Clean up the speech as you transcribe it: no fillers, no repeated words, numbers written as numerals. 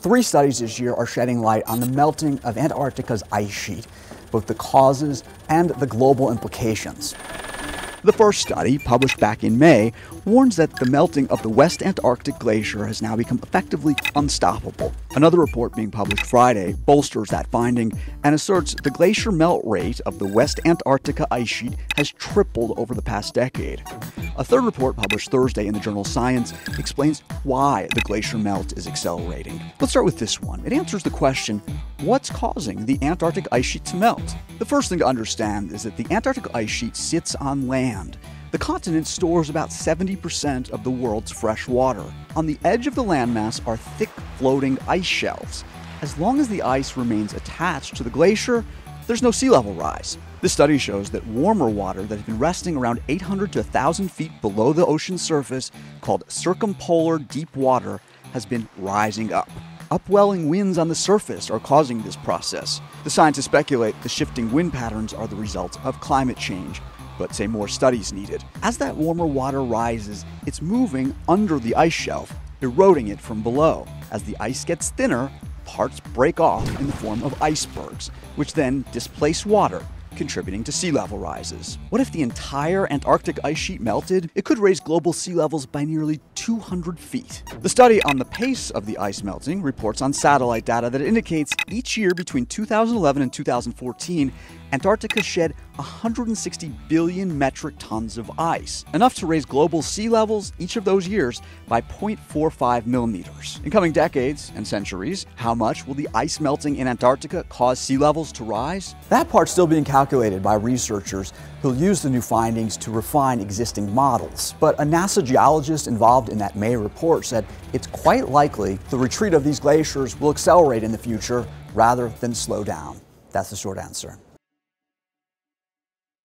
Three studies this year are shedding light on the melting of Antarctica's ice sheet, both the causes and the global implications. The first study, published back in May, warns that the melting of the West Antarctic glacier has now become effectively unstoppable. Another report being published Friday bolsters that finding and asserts the glacier melt rate of the West Antarctica ice sheet has tripled over the past decade. A third report published Thursday in the journal Science explains why the glacier melt is accelerating. Let's start with this one. It answers the question, what's causing the Antarctic ice sheet to melt? The first thing to understand is that the Antarctic ice sheet sits on land. The continent stores about 70% of the world's fresh water. On the edge of the landmass are thick floating ice shelves. As long as the ice remains attached to the glacier, there's no sea level rise. This study shows that warmer water that has been resting around 800 to 1,000 feet below the ocean surface, called circumpolar deep water, has been rising up. Upwelling winds on the surface are causing this process. The scientists speculate the shifting wind patterns are the result of climate change, but say more studies needed. As that warmer water rises, it's moving under the ice shelf, eroding it from below. As the ice gets thinner, parts break off in the form of icebergs, which then displace water, contributing to sea level rises. What if the entire Antarctic ice sheet melted? It could raise global sea levels by nearly 200 feet. The study on the pace of the ice melting reports on satellite data that indicates each year between 2011 and 2014, Antarctica shed 160 billion metric tons of ice, enough to raise global sea levels each of those years by 0.45 millimeters. In coming decades and centuries, how much will the ice melting in Antarctica cause sea levels to rise? That part's still being calculated by researchers who'll use the new findings to refine existing models. But a NASA geologist involved in that May report said it's quite likely the retreat of these glaciers will accelerate in the future rather than slow down. That's the short answer.